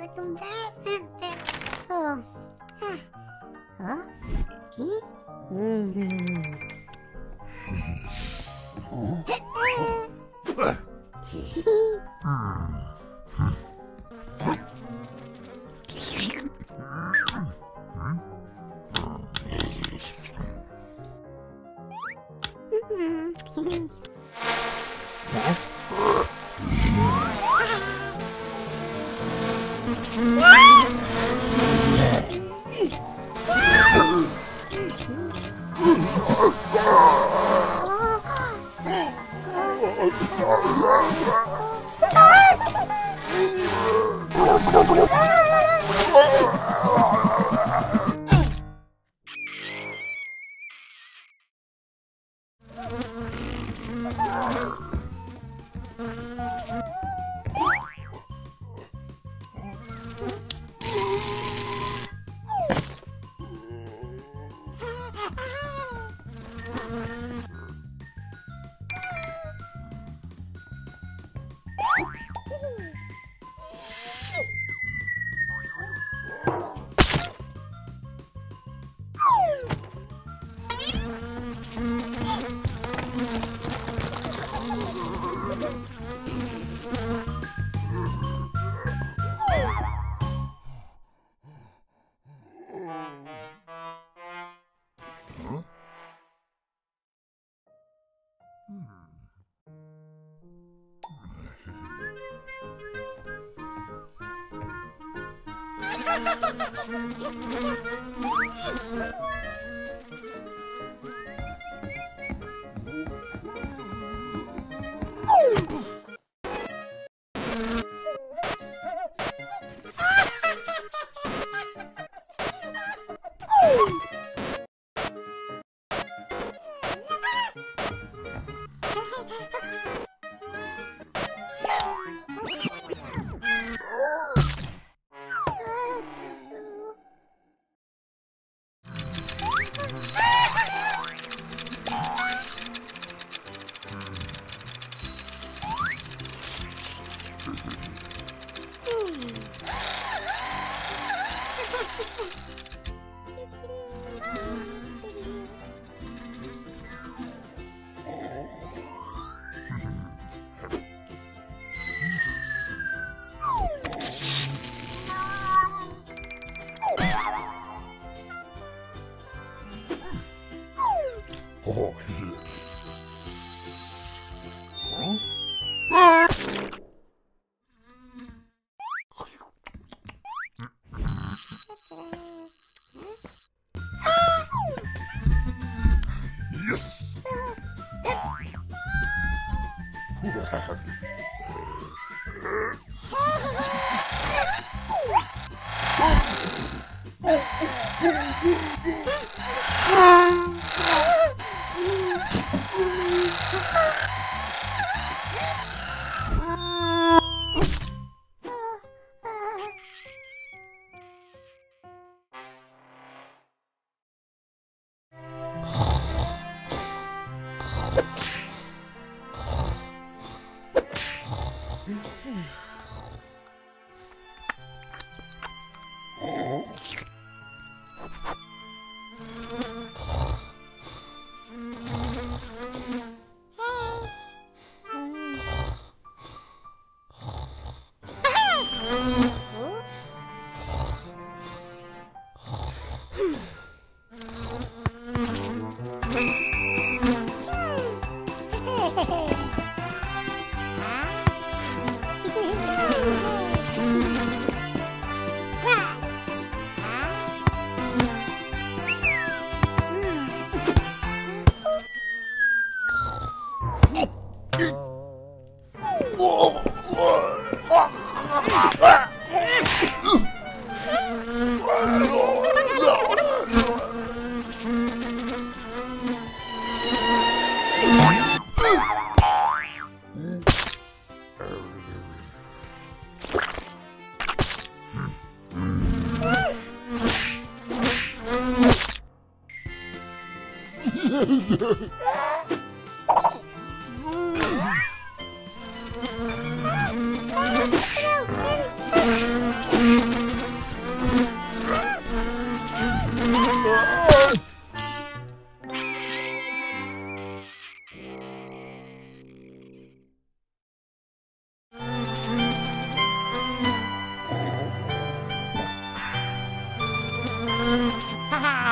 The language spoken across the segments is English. Oh. Huh?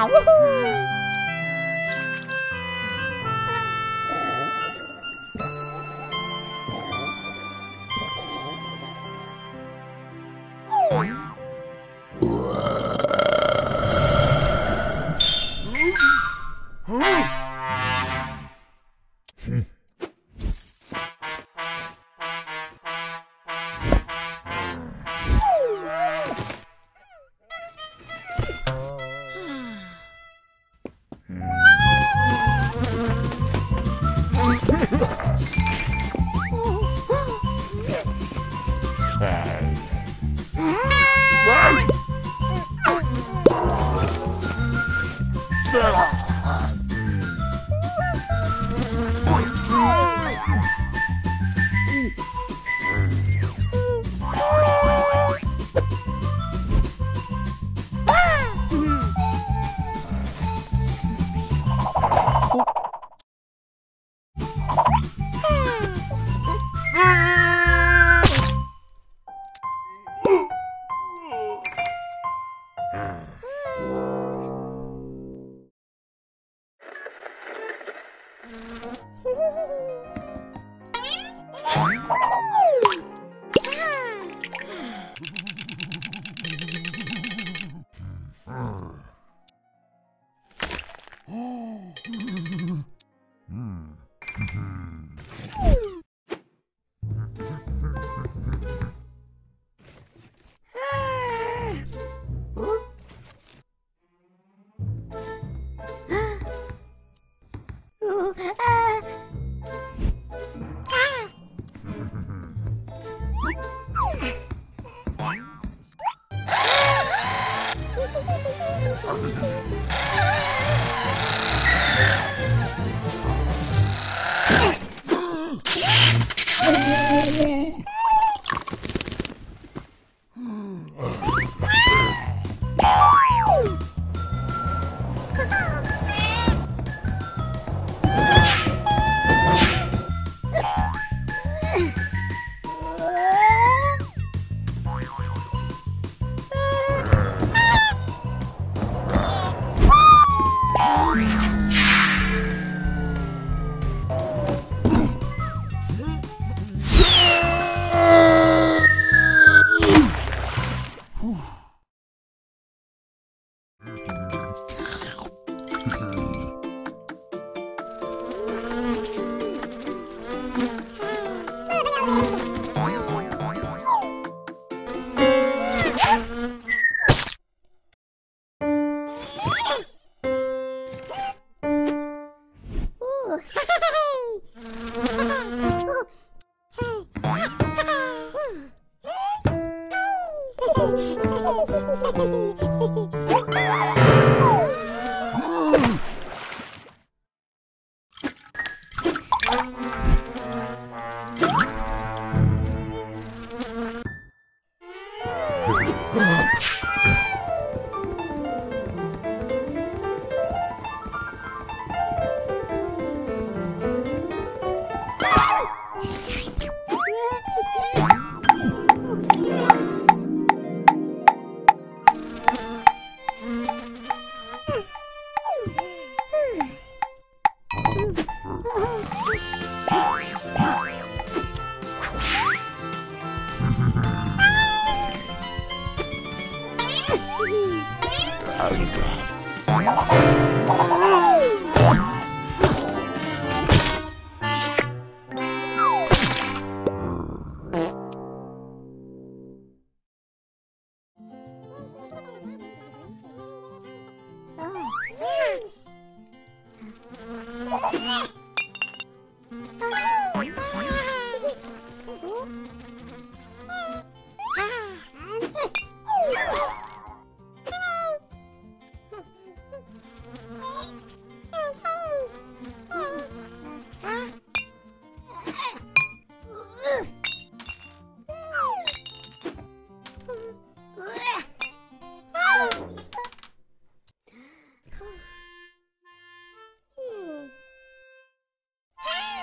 now!